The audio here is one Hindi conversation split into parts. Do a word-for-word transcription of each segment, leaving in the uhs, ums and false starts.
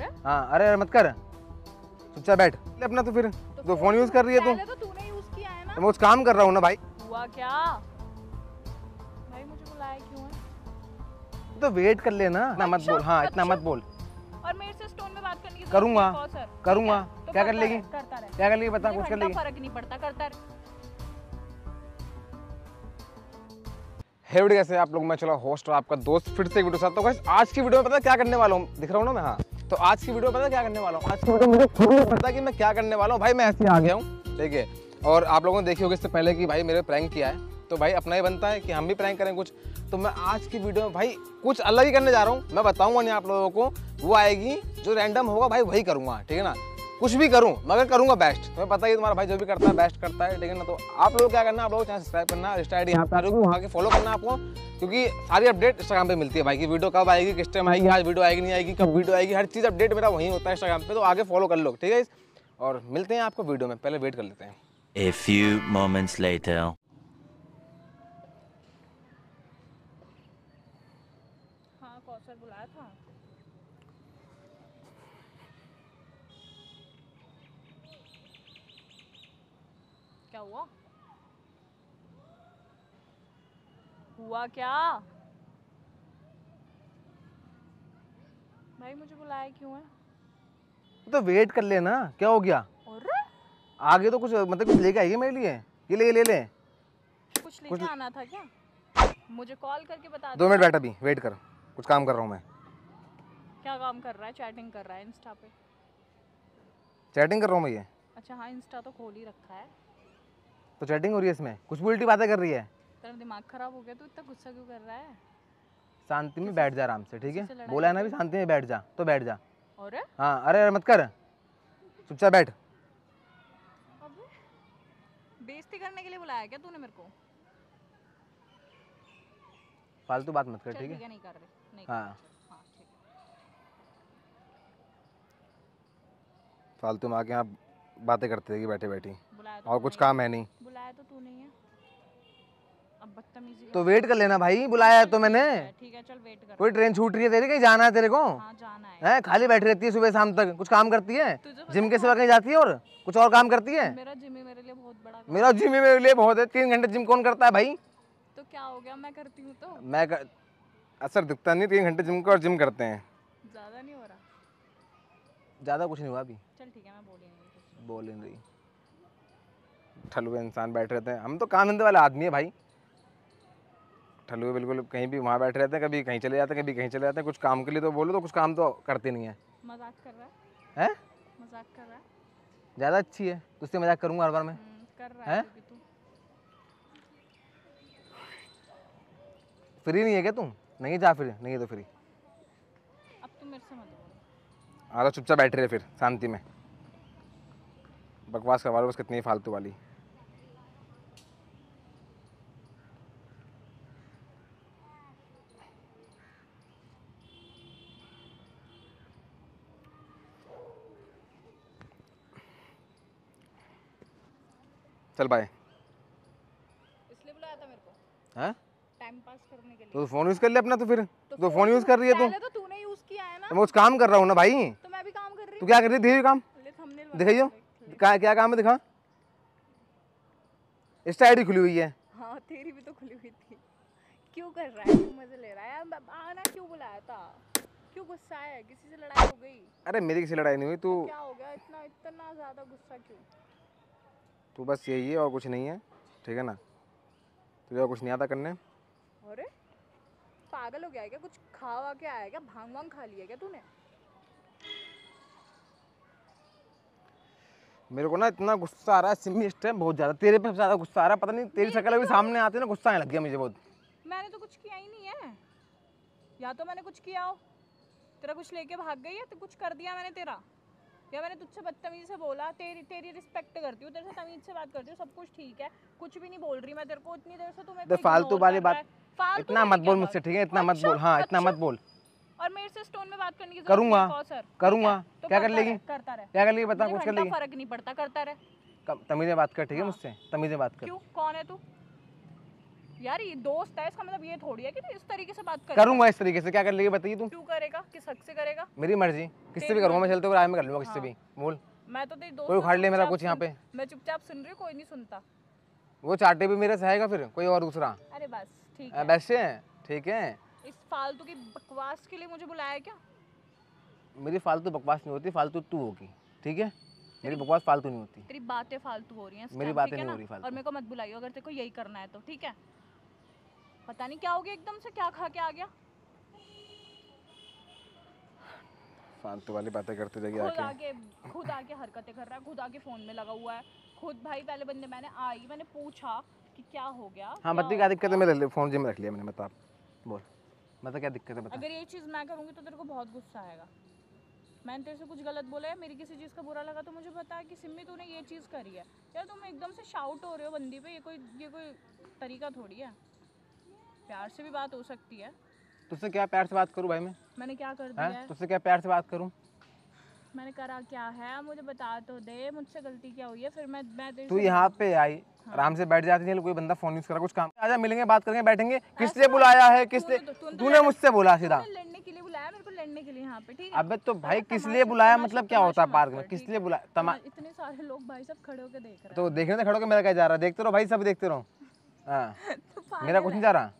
रहा है। हाँ अरे मत कर, चुपचाप बैठ अपना। तो फिर तो तो फोन यूज कर रही है तू। तो तूने यूज किया है ना। तो मैं उस काम कर रहा हूँ ना भाई। हुआ क्या भाई, मुझे बुलाया क्यों है? तो वेट कर लेना ना, मत बोल। हाँ इतना मत बोल। और मेरे से स्टोन में बात करने की करूँगा करूँगा क्या कर लेगी क्या कर लेगी बता, कुछ कर लेगी, फर्क नहीं पड़ता, करता रहे। हे वीडियो कैसे आप लोग, मैं चला होस्ट और आपका दोस्त फिर से एक वीडियो साथ। तो गाइस आज की वीडियो में पता क्या करने वाला हूँ, दिख रहा हूँ ना मैं। हाँ तो आज की वीडियो में पता क्या करने वाला हूँ, आज की वीडियो मुझे खुद नहीं पता कि मैं क्या करने वाला हूँ भाई। मैं ऐसे ही आ गया हूँ ठीक है, और आप लोगों ने देखी होगी इससे पहले कि भाई मेरे प्रैंक किया है, तो भाई अपना ही बनता है कि हम भी प्रैंक करें कुछ। तो मैं आज की वीडियो में भाई कुछ अलग ही करने जा रहा हूँ, मैं बताऊँगा नहीं आप लोगों को, वो आएगी जो रैंडम होगा भाई वही करूँगा ठीक है ना। कुछ भी करूं मगर करूंगा बेस्ट, तुम्हें पता ही तुम्हारा भाई जो भी करता है बेस्ट करता है ठीक है ना। तो आप लोग क्या करना, आप लोग चैनल सब्सक्राइब करना, इंस्टा आईडी यहाँ पे आ रही होगी वहाँ के फॉलो करना आपको, क्योंकि सारी अपडेट इंस्टाग्राम पे मिलती है भाई की वीडियो कब आएगी, किस टाइम आएगी, आज वीडियो आएगी नहीं आएगी, कब वीडियो आएगी, हर चीज़ अपडेट मेरा वहीं होता है इंस्टाग्राम पे। तो आगे फॉलो कर लो ठीक है, और मिलते हैं आपको वीडियो में। पहले वेट कर लेते हैं। A few moments later. हाँ कौशल बुलाया था। क्या हुआ? हुआ क्या भाई, मुझे बुलाया क्यों है? तो वेट कर लेना, क्या हो गया? और आगे तो कुछ मतलब कुछ लेके आइए मेरे लिए, ये ले ले ले कुछ लेके ले... आना था क्या? मुझे कॉल करके बता दो। मिनट बैठा भी, वेट कर, कुछ काम कर रहा हूँ मैं। क्या काम कर रहा है? चैटिंग कर रहा है इंस्टा पे। चैटिंग कर रहा हूँ मैं ये। अच्छा हाँ इंस्टा तो खोल ही रखा है, तो चैटिंग हो रही है इसमें, कुछ भी उल्टी बातें कर रही है। तेरा दिमाग खराब हो गया, तू इतना गुस्सा क्यों कर रहा है? शांति में बैठ जा आराम से ठीक है, बोला है ना भी शांति में बैठ जा, तो बैठ जा। और हाँ अरे अरे मत कर, चुपचाप बैठ। बेइज्जती करने के लिए बुलाया क्या तूने मेरे को? फालतू बात मत कर ठीक है, नहीं कर रही। हाँ फालतू में आके आप बातें करते रहेगी बैठे बैठी, तो और कुछ काम है नहीं। बुलाया तो तू नहीं है, अब बदतमीजी। तो वेट कर लेना भाई, बुलाया तो मैंने। ठीक है चल वेट कर। कोई ट्रेन छूट रही है तेरी, कहीं जाना है तेरे को? हाँ, जाना है। है खाली बैठी रहती है सुबह शाम तक, कुछ काम करती है? जिम के सिवा कहीं जाती है और कुछ और काम करती है? मेरा जिम मेरे लिए बहुत बड़ा, मेरा जिम मेरे लिए बहुत है। तीन घंटे जिम कौन करता है भाई? तो क्या हो गया, मैं करती हूँ तो मैं असर दिखता नहीं। तीन घंटे जिम का, और जिम करते हैं ज्यादा नहीं हो रहा? ज्यादा कुछ नहीं हुआ अभी, चल ठीक है। मैं बोल नहीं बोल नहीं रही, ठलुए इंसान बैठ रहते हैं। हम तो काम धंधे वाले आदमी है भाई, ठलुए बिल्कुल। कहीं भी वहाँ बैठ रहते हैं, कभी कहीं चले जाते हैं, कभी कहीं चले जाते हैं। कुछ काम के लिए तो बोलो तो कुछ काम तो करते नहीं है। मजाक कर रहा है? मजाक कर रहा है? ज़्यादा अच्छी है तो उससे मजाक करूँगा हर बार मैं। कर रहा है? फ्री नहीं है क्या तुम? नहीं जा, फिर नहीं है तो फ्री। अब तुम मेरे से मत बोलो। आजा चुपचाप बैठ रहे फिर शांति में, बकवास करवा लो बस, कितनी फालतू वाली। चल बाय। इसलिए बुलाया था मेरे को? हाँ टाइम पास करने के लिए। तो फोन यूज कर ले अपना। तो फिर तो, तो फोन यूज कर रही है तू। तो तूने यूज किया है ना। तो मैं उस काम कर रहा हूँ ना भाई। तो मैं भी काम कर रही हूँ। तू क्या कर रही है? धीरे काम दिखाइयो क्या क्या काम है, दिखा। इंस्टा आईडी खुली हुई है। हाँ तेरी भी तो खुली हुई थी। क्यों कर रहा है तू, मजे ले रहा है? आना क्यों बुलाया था? क्यों गुस्सा है? किसी से लड़ाई हो गई? अरे मेरी किसी लड़ाई नहीं हुई। तू क्या हो गया इतना इतना ज्यादा गुस्सा क्यों? तू बस यही है और कुछ नहीं है ठीक है ना, तुझे और कुछ नहीं आता करने? अरे पागल हो गया है क्या? कुछ खावा के आया क्या? भांग वांग खा लिया क्या तूने? मेरे को ना इतना गुस्सा आ रहा है सिमी इस टाइम बहुत ज़्यादा, तेरे पे ज़्यादा गुस्सा आ रहा है। पता नहीं तेरी शक्ल अभी सामने आती है ना, गुस्सा आने लग गया मुझे बहुत। मैंने तो कुछ किया ही नहीं है, या तो मैंने कुछ किया हो। तेरा कुछ लेके भाग गई है, तो कुछ कर दिया मैंने तेरा, या मैंने तुझसे बदतमीजी से बोला। तेरी तेरी रिस्पेक्ट करती हूँ, तेरे से तमीज से बात करती हूँ, सब कुछ ठीक है। कुछ भी नहीं बोल रही मैं तेरे को इतनी देर से। तुम्हें फालतू वाली बात, इतना मत बोल मुझसे ठीक है, इतना मत बोल। हाँ इतना मत बोल। और मेरे से स्टोन में बात करने की करूँगा करूँगा तो क्या कर लेगी? करता रहे क्या कर लेगी बता, कुछ कर लेगी? फर्क नहीं पड़ता, करता रहे। तमीज़ में बात कर ठीक है मुझसे, तमीज़ में बात कर। क्यों? कौन है तू? यार ये दोस्त है, इसका मतलब ये थोड़ी है कि तो इस तरीके से बात करेगा। करूंगा इस तरीके से, क्या कर लेगी बताइए तू? क्यों करेगा, किस हक से करेगा? मेरी मर्जी, किससे भी करूंगा मैं, चलते हुए राह में कर लूंगा किससे भी। बोल, मैं तो तेरी दोस्त, कोई उखाड़ ले मेरा कुछ यहाँ पे, मैं चुपचाप सुन रही हूँ, कोई नहीं सुनता। वो चाटे भी मेरा सहेगा फिर कोई और दूसरा। अरे बस ठीक है, वैसे ठीक है। इस फालतू की बकवास के लिए मुझे बुलाया क्या? मेरी फालतू बकवास नहीं होती, फालतू तू होगी, ठीक है? मेरी बकवास फालतू नहीं होती, तेरी बातें फालतू हो रही हैं, मेरी बातें नहीं हो रही फालतू। और मेरे को मत बुलाइयो अगर तेरे को यही करना है तो, ठीक है? पता नहीं क्या हो गया, एकदम से क्या खा के आ गया, फालतू वाली बातें करते लगे आके। खुद आके खुद आके हरकतें कर रहा है, खुद आके फोन में लगा हुआ है, खुद भाई पहले बंदे मैंने आई मैंने पूछा कि क्या हो गया। हाँ मतलब क्या दिक्कत है, मैं फोन जेब में रख लिया मैंने, बता बोल मतलब क्या दिक्कत है बता। अगर ये चीज़ मैं करूँगी तो तेरे को बहुत गुस्सा आएगा, मैंने तेरे से कुछ गलत बोला है, मेरी किसी चीज़ का बुरा लगा तो मुझे बता कि सिम्मी तूने ये चीज़ करी है। यार तुम एकदम से शाउट हो रहे हो बंदी पे, ये कोई ये कोई तरीका थोड़ी है, प्यार से भी बात हो सकती है। तुझसे क्या प्यार से बात करूं भाई मैं, मैंने क्या कर दिया है? तुझसे क्या प्यार से बात करूं मैंने, करा क्या है मुझे बता तो दे, मुझसे गलती क्या हुई है? फिर मैं मैं तू यहाँ पे आई आराम से बैठ जाती है, कोई बंदा फोन यूज करा, कुछ काम, आजा मिलेंगे बात करेंगे बैठेंगे। किसने बुलाया है, किसने? तूने मुझसे बोला सीधा लड़ने के लिए यहाँ पे, ठीक है? अबे तो भाई किस लिए बुलाया, मतलब क्या होता है पार्क में, किस लिए बुलाया? तमा... इतने सारे लोग भाई सब खड़े होके देख रहे हैं। तो देख रहे थे खड़े होके, मेरा क्या जा रहा है? देखते रहो भाई सब देखते रहो। हाँ तो मेरा कुछ नहीं जा रहा,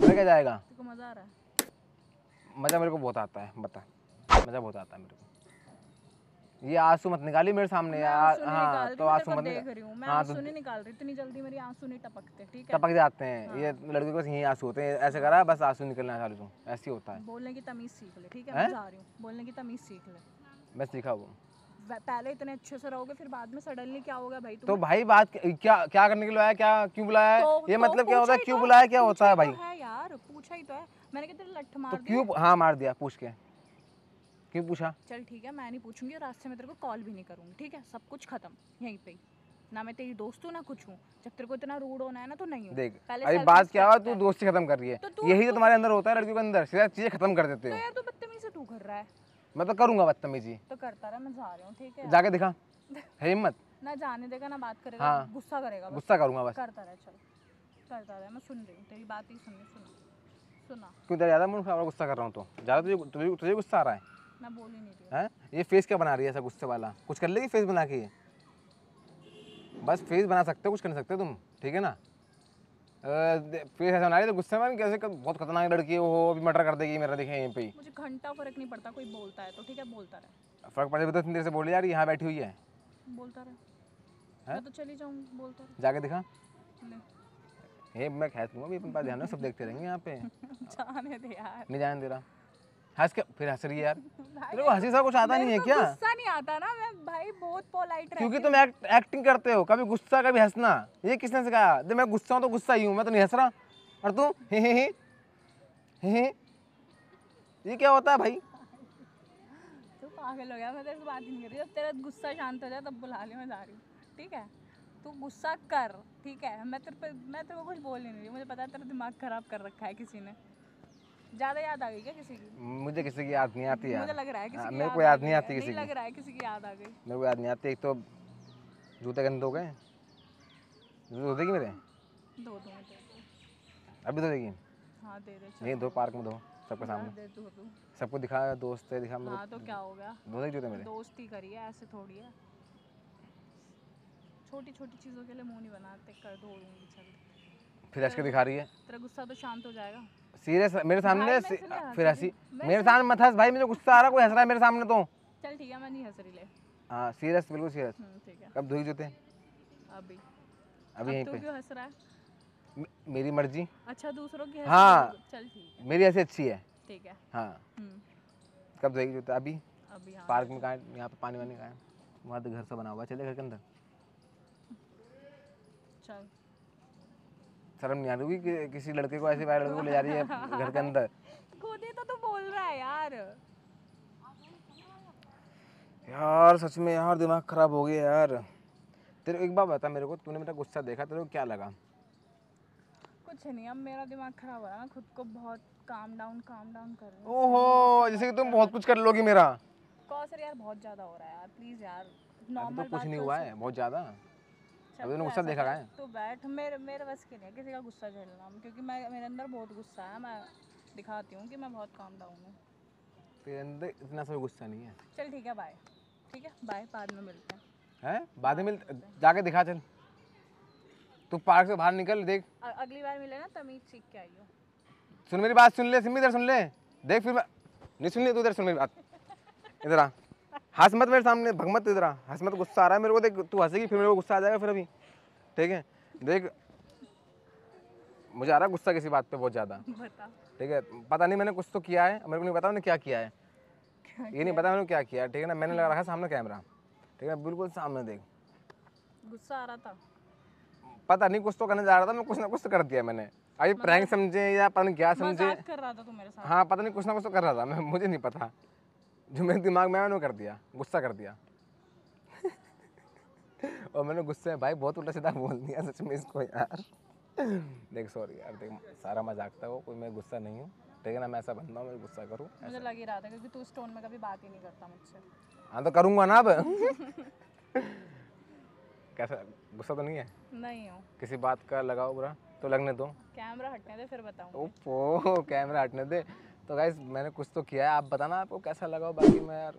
मेरा क्या जाएगा? तुमको मजा आ रहा है? मजा मेरे को बहुत आता है, बता मजा बहुत आता है मेरे को। ये आंसू मत निकाली मेरे सामने यार। हाँ तो आंसू मत निकाल, इतनी जल्दी मेरी आंसू नहीं टपकते, ठीक है? टपक जाते हैं ये लड़के को, यही आंसू होते हैं, ऐसे करा बस आंसू निकलना चालू हो, ऐसे होता है। बोलने की तमीज सीख ले, ठीक है? मैं जा रही हूं, बोलने की तमीज सीख ले। मैं सीखा वो, पहले इतने अच्छे से रहोगे फिर बाद में सडनली क्या होगा भाई? तो भाई बात क्या क्या करने के लिए आया, क्या क्यों बुलाया है ये, मतलब क्या होता है क्यों बुलाया, क्या होता है भाई? यार पूछा ही तो है मैंने, कितने लठ मार दिया। क्यों? हाँ मार दिया पूछ के, क्यों पूछा? चल ठीक है मैं नहीं पूछूंगी, और रास्ते में तेरे को कॉल भी नहीं करूंगी, ठीक है? सब कुछ खत्म यहीं पे, ना मैं तेरी दोस्त हूँ ना कुछ हूँ। जब तेरे को इतना रूड होना है ना तो नहीं हूँ। देख अरे बात क्या हुआ, तू दोस्ती खत्म कर रही है, यही तो तुम्हारे अंदर होता है, लड़कियों के अंदर सीधा चीजें खत्म कर देते हैं। तो बदतमीजी से तू कर रहा है, मैं तो करूंगा बदतमीजी, तो करता रहा, मैं जा रही हूँ, ठीक है? जाके दिखा हिम्मत, ना जाने देगा ना बात करेगा, गुस्सा करेगा, गुस्सा करूंगा बस, करता रहा, चल करता रहा, मैं सुन रही हूँ तेरी बात ही सुन सुना। क्यों ज्यादा मुझे गुस्सा कर रहा हूँ? तो ज्यादा तुझे गुस्सा आ रहा है? मैं बोल ही नहीं रही है। ये फेस क्या बना रही है ऐसा गुस्से वाला, कुछ कर लेगी फेस बना के? बस फेस बना सकते हो, कुछ कर सकते हो तुम, ठीक है ना? फेस ऐसा बना रही है तो गुस्से वाली कैसे, बहुत खतरनाक लड़की है वो, अभी मर्डर कर देगी मेरा, देखे यहीं पे ही। मुझे घंटा फर्क नहीं पड़ता, कोई बोलता है तो ठीक है बोलता रहे, फर्क पड़ता है तो देर से बोली जा रही है, यहाँ बैठी हुई है, बोलता रहे है तो चली जाऊँगी, बोलता रहे, जाके दिखा। ये मैं कह दूँगा अभी, अपने पास ध्यान सब देखते रहेंगे यहाँ पे, जाने दे यार, नहीं जाने दे रहा। हंस के फिर हंस रही है यार, तेरे को हंसी सा कुछ आता नहीं है क्या? गुस्सा नहीं आता ना मैं भाई, बहुत पोलाइट रहती हूं। क्योंकि तुम एक्ट, एक्टिंग करते हो, कभी गुस्सा कभी हंसना, ये किसने सिखाया? जब मैं गुस्सा हूं तो गुस्सा ही हूं, मैं तो नहीं हंस रहा, और तू हे हे हे, ये क्या होता है भाई? तू पागल हो गया, मैं तेरे से बात ही नहीं कर रही, जब तेरा गुस्सा शांत हो जाए तब बुला ले, मैं जा रही हूं, ठीक है? तू गुस्सा कर, ठीक है? मैं तेरे पे मैं तेरे को कुछ बोल नहीं रही, मुझे पता है तेरा दिमाग खराब कर रखा है किसी ने। ज्यादा याद आ गई क्या किसी की? मुझे किसी की याद नहीं आती है, मुझे लग रहा है किसी की, मेरे को याद नहीं आती किसी की, लग रहा है किसी की याद आ गई, मेरे को याद नहीं आती। एक तो जूते गंदे हो गए, जूते धो देगी मेरे? धो दूं अभी, धो देगी? हां दे दे, नहीं धो, पार्क में धो, सबके सामने धो दूं, सबको दिखा, दोस्त है दिखा मेरे। हां तो क्या हो गया, धो देगी जूते मेरे? दोस्ती करी है, ऐसे थोड़ी है, छोटी-छोटी चीजों के लिए मुंह नहीं बनाते, कर धो दूंगी चल। फिर ऐसे दिखा रही है, तेरा गुस्सा तो शांत हो जाएगा। सीरियस मेरे सामने फिर हंसी, मेरे सामने मत हंस भाई, मुझे गुस्सा आ रहा, कोई हंस रहा है मेरे सामने तो। चल ठीक है मैं नहीं हंस रही ले। हां सीरियस, बिल्कुल सीरियस, ठीक है? कब धोई जूते? अभी अभी यहीं पे। तू क्यों हंस रहा है? मेरी मर्जी। अच्छा दूसरों की हंसी? हां चल ठीक है, मेरी ऐसी अच्छी है, ठीक है? हां कब धोई जूते? अभी अभी। हां पार्क में कहां, यहां पे पानी वानी कहां है? वहां तो घर से बना हुआ है, चले घर के अंदर चल। शर्म नहीं आ रही कि किसी लड़के को ऐसे बाहर लड़के को ले जा रही है घर के अंदर? खुद ही तो तू बोल रहा है यार। यार सच में यार दिमाग खराब हो गया यार। तेरे एक बार बता मेरे को, तूने मेरा गुस्सा देखा, तेरे को क्या लगा? कुछ नहीं, अब मेरा दिमाग खराब हो रहा है, मैं खुद को बहुत काम डाउन काम डाउन कर रही हूं। ओहो जैसे कि तुम बहुत कुछ कर लोगी मेरा। कौसर यार बहुत ज्यादा हो रहा है यार, प्लीज यार नॉर्मल बात। कुछ नहीं हुआ है बहुत ज्यादा, अच्छा तो गुस्सा देखा है तो बैठ, मेरे मेरे बस के लिए किसी का गुस्सा झेलना, क्योंकि मैं मेरे अंदर बहुत गुस्सा है, मैं दिखाती हूँ कि मैं बहुत काम दाऊ हूँ, तेरे अंदर इतना सब गुस्सा नहीं है। चल ठीक है बाय, ठीक है बाय, बाद में मिलते हैं। हैं बाद में जाके दिखा, चल तू पार्क से बाहर निकल, देख अगली बार मिले ना तमीज सीख के आइयो। सुन मेरी बात, सुन ले सिमी, इधर सुन ले, देख फिर नहीं सुन ले तू, इधर सुन मेरी बात, इधर आ, हंस मत मेरे सामने, भगमत इधर आ, हंस मत, गुस्सा आ रहा है मेरे को, देख तू हंसेगी फिर मेरे को गुस्सा आ जाएगा फिर अभी, ठीक है देख मुझे आ रहा है गुस्सा किसी बात पे बहुत ज़्यादा, ठीक है पता नहीं मैंने कुछ तो किया है, मेरे को नहीं पता मैंने क्या किया है, ये नहीं पता मैंने क्या किया है, ठीक है ना, मैंने लगा रखा सामने कैमरा, ठीक है बिल्कुल सामने, देख गुस्सा आ रहा था, पता नहीं कुछ तो करने जा रहा था मैं, कुछ ना कुछ तो कर दिया मैंने, अभी प्रैंक समझे या पता नहीं क्या समझे कर रहा था तू मेरे साथ, हाँ पता नहीं कुछ ना कुछ तो कर रहा था मैं, मुझे नहीं पता, जो मेरे दिमाग में आया मैंने कर दिया, गुस्सा कर दिया और मैंने गुस्से में भाई बहुत उल्टा सीधा बोल दिया सच में इसको यार देख सॉरी यार, देख सारा मजाक था वो, कोई मैं गुस्सा नहीं हूँ, ठीक है ना, मैं ऐसा बनता हूँ मैं गुस्सा करूँ, मुझे लग ही रहा था क्योंकि तू उस टोन में कभी बात ही नहीं करता मुझसे। हाँ तो करूँगा ना अब कैसा गुस्सा तो नहीं है? नहीं हूँ। किसी बात का लगाओ बुरा तो लगने दो, कैमरा हटने दे फिर बताऊँ। ओपो कैमरा हटने दे। तो गाइस मैंने कुछ तो किया है, आप बताना आपको कैसा लगा, बाकी मैं यार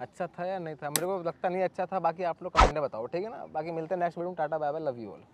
अच्छा था या नहीं था, मेरे को लगता नहीं अच्छा था, बाकी आप लोग कमेंट में बताओ, ठीक है ना, बाकी मिलते हैं नेक्स्ट वीडियो में, tata bye bye, love you all.